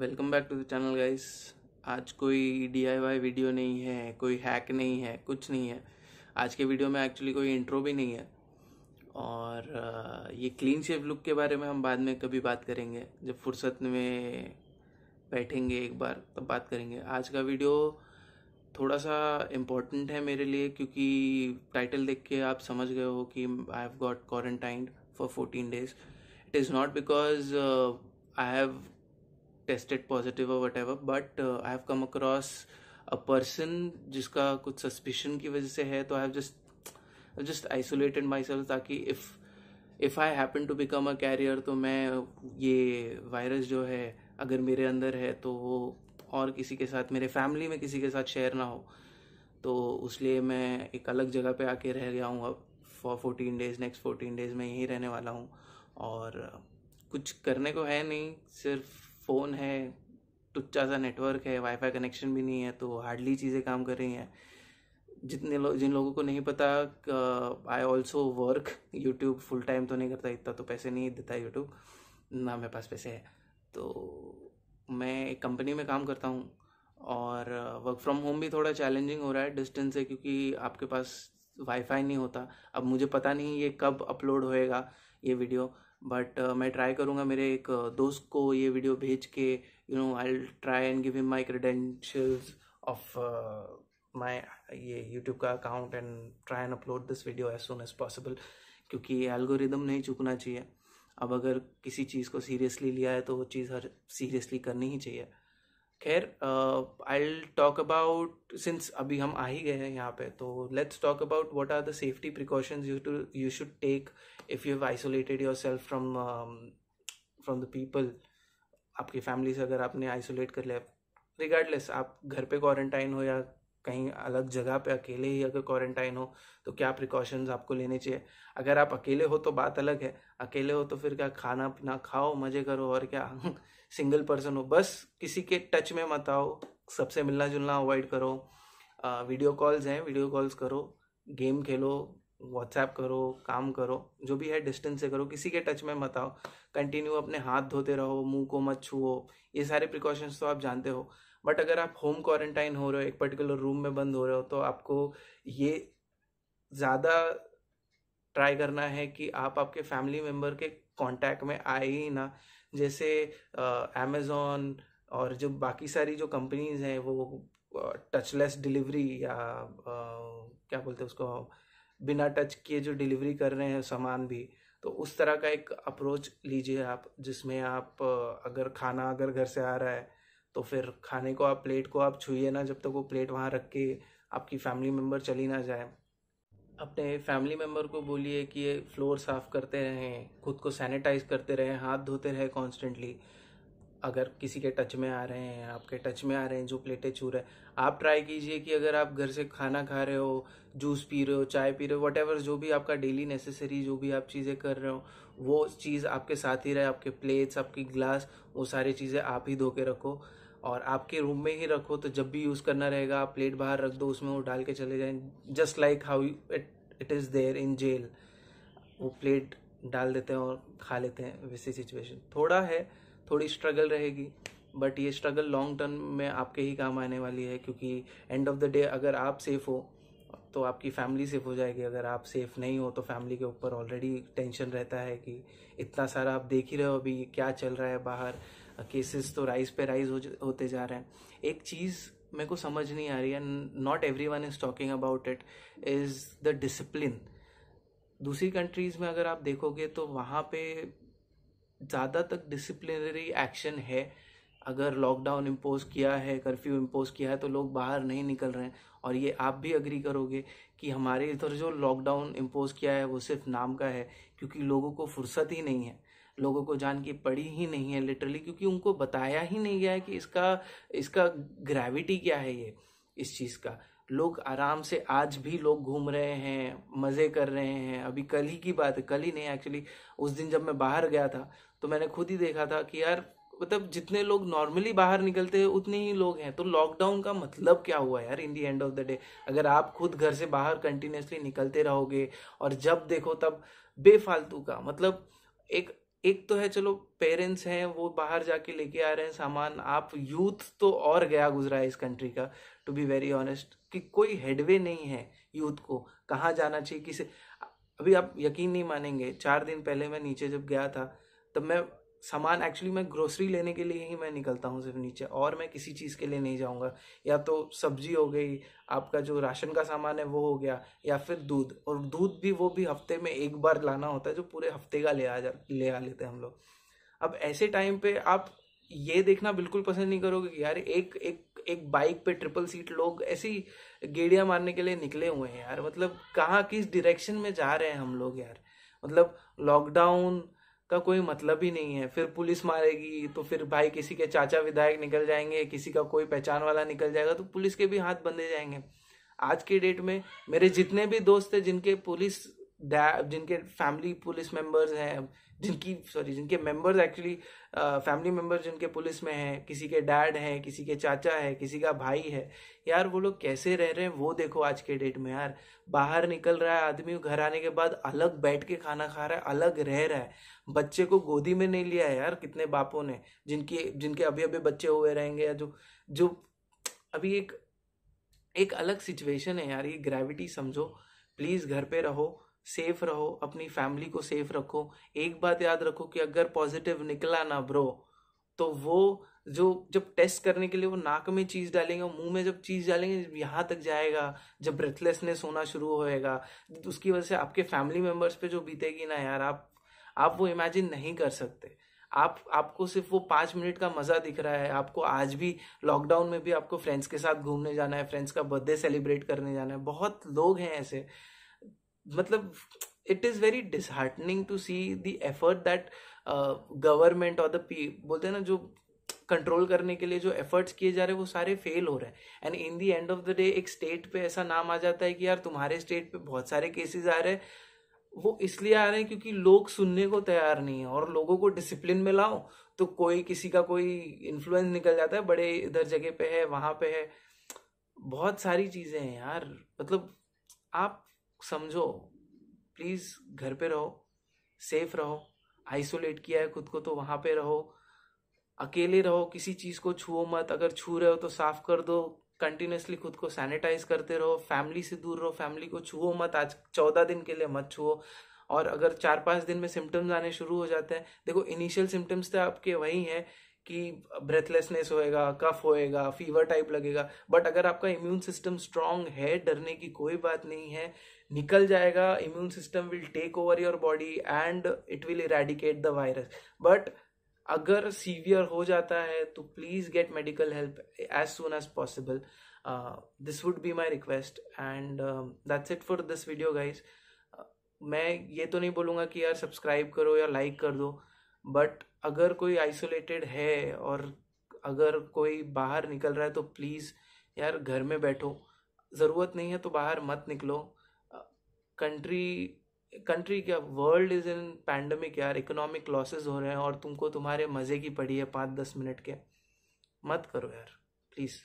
Welcome back to the channel guys. आज कोई DIY video नहीं है, कोई हैक नहीं है, कुछ नहीं है। आज के वीडियो में एक्चुअली कोई इंट्रो भी नहीं है और ये क्लीन शेव लुक के बारे में हम बाद में कभी बात करेंगे, जब फुर्सत में बैठेंगे एक बार तब बात करेंगे। आज का वीडियो थोड़ा सा इम्पोर्टेंट है मेरे लिए, क्योंकि टाइटल देख के आप समझ गए हो कि I have got quarantined for 14 days। It is not because I have tested positive और what ever, but I have come across a person जिसका कुछ सस्पिशन की वजह से है, तो I have just isolated my self ताकि if I happen to become a carrier तो मैं ये वायरस जो है अगर मेरे अंदर है तो वो और किसी के साथ, मेरे फैमिली में किसी के साथ शेयर ना हो। तो उसलिए मैं एक अलग जगह पे आके रह गया हूँ अब फॉर 14 days। नेक्स्ट 14 days मैं यहीं रहने वाला हूँ और कुछ करने को है नहीं, सिर्फ फ़ोन है, टुच्चा सा नेटवर्क है, वाईफाई कनेक्शन भी नहीं है, तो हार्डली चीज़ें काम कर रही हैं। जिन लोगों को नहीं पता, I also work. YouTube full time तो नहीं करता, इतना तो पैसे नहीं देता यूट्यूब, ना मेरे पास पैसे है। तो मैं एक कंपनी में काम करता हूँ और वर्क फ्रॉम होम भी थोड़ा चैलेंजिंग हो रहा है, डिस्टेंस है, क्योंकि आपके पास वाईफाई नहीं होता। अब मुझे पता नहीं ये कब अपलोड होएगा ये वीडियो, बट मैं ट्राई करूँगा, मेरे एक दोस्त को ये वीडियो भेज के, you know, I will try and give him my credentials of my ये यूट्यूब का account and try and upload this video as soon as possible, क्योंकि एल्गोरिदम नहीं चुकना चाहिए। अब अगर किसी चीज़ को सीरियसली लिया है तो वो चीज़ हर सीरियसली करनी ही चाहिए। खैर, I will talk about, since अभी हम आ ही गए हैं यहाँ पे, तो let's talk about what are the safety precautions you should take if you have isolated yourself from the people. आपकी फैमिली से अगर आपने आइसोलेट कर लिया, रिगार्डलेस आप घर पे क्वारंटाइन हो या कहीं अलग जगह पे अकेले ही अगर क्वारंटाइन हो, तो क्या प्रिकॉशंस आपको लेने चाहिए। अगर आप अकेले हो तो बात अलग है, अकेले हो तो फिर क्या, खाना पीना खाओ, मज़े करो, और क्या। सिंगल पर्सन हो, बस किसी के टच में मत आओ, सबसे मिलना जुलना अवॉइड करो। वीडियो कॉल्स हैं, वीडियो कॉल्स करो, गेम खेलो, व्हाट्सएप करो, काम करो, जो भी है डिस्टेंस से करो, किसी के टच में मत आओ। कंटिन्यू अपने हाथ धोते रहो, मुंह को मत छुओ, ये सारे प्रिकॉशंस तो आप जानते हो। बट अगर आप होम क्वारंटाइन हो रहे हो, एक पर्टिकुलर रूम में बंद हो रहे हो, तो आपको ये ज़्यादा ट्राई करना है कि आप आपके फैमिली मेम्बर के कांटेक्ट में आए ही ना। जैसे अमेज़ॉन और जो बाकी सारी जो कंपनीज़ हैं वो टचलेस डिलीवरी या क्या बोलते हैं उसको, बिना टच किए जो डिलीवरी कर रहे हैं सामान भी, तो उस तरह का एक अप्रोच लीजिए आप, जिसमें आप अगर खाना अगर घर से आ रहा है तो फिर खाने को आप, प्लेट को आप छुइए ना जब तक वो प्लेट वहाँ रख के आपकी फैमिली मेम्बर चली ना जाए। अपने फैमिली मेम्बर को बोलिए कि ये फ्लोर साफ़ करते रहें, खुद को सैनिटाइज करते रहें, हाथ धोते रहें कॉन्स्टेंटली। अगर किसी के टच में आ रहे हैं, आपके टच में आ रहे हैं, जो प्लेटें छू रहे हैं, आप ट्राई कीजिए कि अगर आप घर से खाना खा रहे हो, जूस पी रहे हो, चाय पी रहे हो, वॉटेवर जो भी आपका डेली नेसेसरी जो भी आप चीज़ें कर रहे हो, वो चीज़ आपके साथ ही रहे, आपके प्लेट्स, आपकी ग्लास, वो सारी चीज़ें आप ही धो के रखो और आपके रूम में ही रखो। तो जब भी यूज़ करना रहेगा, आप प्लेट बाहर रख दो, उसमें वो डाल के चले जाएं, just like how it is there in jail, वो प्लेट डाल देते हैं और खा लेते हैं। वैसी सिचुएशन थोड़ा है, थोड़ी स्ट्रगल रहेगी, बट ये स्ट्रगल लॉन्ग टर्म में आपके ही काम आने वाली है, क्योंकि एंड ऑफ द डे अगर आप सेफ़ हो तो आपकी फैमिली सेफ़ हो जाएगी। अगर आप सेफ़ नहीं हो तो फैमिली के ऊपर ऑलरेडी टेंशन रहता है कि इतना सारा, आप देख ही रहे हो अभी क्या चल रहा है बाहर, केसेस तो राइज पे राइज होते जा रहे हैं। एक चीज़ मेरे को समझ नहीं आ रही है, not everyone is talking about it, is the discipline. दूसरी कंट्रीज़ में अगर आप देखोगे तो वहाँ पे ज़्यादा तक डिसिप्लिनरी एक्शन है। अगर लॉकडाउन इम्पोज किया है, कर्फ्यू इम्पोज किया है, तो लोग बाहर नहीं निकल रहे हैं। और ये आप भी एग्री करोगे कि हमारे इधर जो लॉकडाउन इम्पोज किया है वो सिर्फ नाम का है, क्योंकि लोगों को फुर्सत ही नहीं है, लोगों को जान की पड़ी ही नहीं है लिटरली, क्योंकि उनको बताया ही नहीं गया है कि इसका ग्रेविटी क्या है, ये इस चीज़ का। लोग आराम से, आज भी लोग घूम रहे हैं, मज़े कर रहे हैं। अभी कल ही की बात है, कल ही नहीं एक्चुअली, उस दिन जब मैं बाहर गया था तो मैंने खुद ही देखा था कि यार, मतलब जितने लोग नॉर्मली बाहर निकलते हैं उतने ही लोग हैं। तो लॉकडाउन का मतलब क्या हुआ यार in the end of the day. अगर आप खुद घर से बाहर कंटिन्यूसली निकलते रहोगे और जब देखो तब बेफालतू का, मतलब एक एक तो है चलो पेरेंट्स हैं वो बाहर जाके लेके आ रहे हैं सामान, आप यूथ तो और गया गुजरा है इस कंट्री का टू बी वेरी ऑनेस्ट, कि कोई हेडवे नहीं है यूथ को कहाँ जाना चाहिए किसे। अभी आप यकीन नहीं मानेंगे, 4 दिन पहले मैं नीचे जब गया था तब मैं सामान एक्चुअली मैं ग्रोसरी लेने के लिए ही मैं निकलता हूँ सिर्फ नीचे, और मैं किसी चीज़ के लिए नहीं जाऊँगा, या तो सब्जी हो गई, आपका जो राशन का सामान है वो हो गया, या फिर दूध, और दूध भी वो भी हफ्ते में एक बार लाना होता है जो पूरे हफ्ते का ले आ लेते हैं हम लोग। अब ऐसे टाइम पे आप ये देखना बिल्कुल पसंद नहीं करोगे कि यार एक एक एक बाइक पे ट्रिपल सीट लोग ऐसी गेड़ियाँ मारने के लिए निकले हुए हैं यार, मतलब कहाँ किस डिरेक्शन में जा रहे हैं हम लोग यार, मतलब लॉकडाउन का कोई मतलब ही नहीं है। फिर पुलिस मारेगी तो फिर भाई किसी के चाचा विधायक निकल जाएंगे, किसी का कोई पहचान वाला निकल जाएगा तो पुलिस के भी हाथ बंधे जाएंगे। आज के डेट में मेरे जितने भी दोस्त हैं जिनके फैमिली पुलिस मेंबर्स हैं, जिनके मेंबर्स एक्चुअली फैमिली मेंबर्स जिनके पुलिस में हैं, किसी के डैड हैं, किसी के चाचा है, किसी का भाई है, यार वो लोग कैसे रह रहे हैं वो देखो आज के डेट में यार। बाहर निकल रहा है आदमी, घर आने के बाद अलग बैठ के खाना खा रहा है, अलग रह रहा है, बच्चे को गोदी में नहीं लिया है यार कितने बापों ने, जिनके अभी अभी बच्चे हुए रहेंगे, या जो अभी एक अलग सिचुएशन है यार। ये ग्रेविटी समझो प्लीज़, घर पे रहो, सेफ रहो, अपनी फैमिली को सेफ रखो। एक बात याद रखो कि अगर पॉजिटिव निकला ना ब्रो, तो वो जो जब टेस्ट करने के लिए वो नाक में चीज़ डालेंगे, मुंह में जब चीज़ डालेंगे यहाँ तक जाएगा, जब ब्रेथलेसनेस होना शुरू होएगा, तो उसकी वजह से आपके फैमिली मेम्बर्स पे जो बीतेगी ना यार, आप वो इमेजिन नहीं कर सकते। आपको सिर्फ वो 5 मिनट का मज़ा दिख रहा है। आपको आज भी लॉकडाउन में भी आपको फ्रेंड्स के साथ घूमने जाना है, फ्रेंड्स का बर्थडे सेलिब्रेट करने जाना है। बहुत लोग हैं ऐसे, मतलब it is very disheartening to see the effort that government और बोलते हैं ना, जो कंट्रोल करने के लिए जो एफर्ट्स किए जा रहे हैं वो सारे फेल हो रहे हैं। And in the end of the day एक स्टेट पे ऐसा नाम आ जाता है कि यार तुम्हारे स्टेट पे बहुत सारे केसेस आ रहे हैं। वो इसलिए आ रहे हैं क्योंकि लोग सुनने को तैयार नहीं है, और लोगों को डिसिप्लिन में लाओ तो कोई किसी का कोई इन्फ्लुएंस निकल जाता है, बड़े इधर जगह पे है, वहाँ पे है, बहुत सारी चीज़ें हैं यार। मतलब आप समझो प्लीज़, घर पे रहो, सेफ रहो, आइसोलेट किया है खुद को तो वहाँ पे रहो, अकेले रहो, किसी चीज़ को छुओ मत, अगर छू रहे हो तो साफ कर दो, कंटिन्यूसली खुद को सैनिटाइज करते रहो, फैमिली से दूर रहो, फैमिली को छुओ मत, आज 14 दिन के लिए मत छुओ। और अगर 4-5 दिन में सिम्टम्स आने शुरू हो जाते हैं, देखो इनिशियल सिम्टम्स तो आपके वही हैं कि ब्रेथलेसनेस होएगा, कफ होएगा, फीवर टाइप लगेगा, बट अगर आपका इम्यून सिस्टम स्ट्रांग है, डरने की कोई बात नहीं है, निकल जाएगा। Immune system will take over your body and it will eradicate the virus. But अगर सीवियर हो जाता है तो please get medical help as soon as possible. This would be my request and that's it for this video guys. मैं ये तो नहीं बोलूँगा कि यार सब्सक्राइब करो या लाइक कर दो, बट अगर कोई आइसोलेटेड है और अगर कोई बाहर निकल रहा है तो प्लीज़ यार घर में बैठो, ज़रूरत नहीं है तो बाहर मत निकलो। कंट्री क्या, वर्ल्ड इज़ इन पैंडमिक यार, इकोनॉमिक लॉसेस हो रहे हैं और तुमको तुम्हारे मज़े की पड़ी है 5-10 मिनट के, मत करो यार प्लीज़।